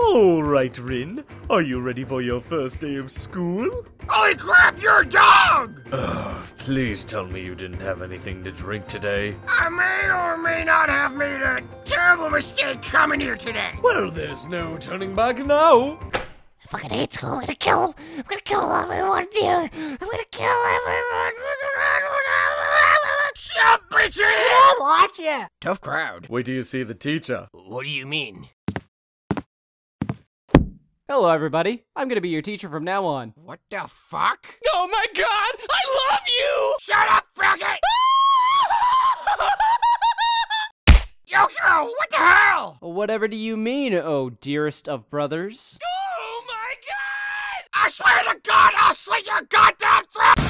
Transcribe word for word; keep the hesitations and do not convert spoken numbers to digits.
All right, Rin. Are you ready for your first day of school? Holy crap, you're a dog! Uh, please tell me you didn't have anything to drink today. I may or may not have made a terrible mistake coming here today. Well, there's no turning back now. I fucking hate school. I'm gonna kill I'm gonna kill everyone here. I'm gonna kill everyone. Shut up, bitches! Yeah, watch ya. Tough crowd. Wait till you see the teacher. What do you mean? Hello, everybody. I'm gonna be your teacher from now on. What the fuck? Oh my god! I love you! Shut up, Froggy! Yo, yo, what the hell? Whatever do you mean, oh dearest of brothers? I swear to God, I'll slit your goddamn throat!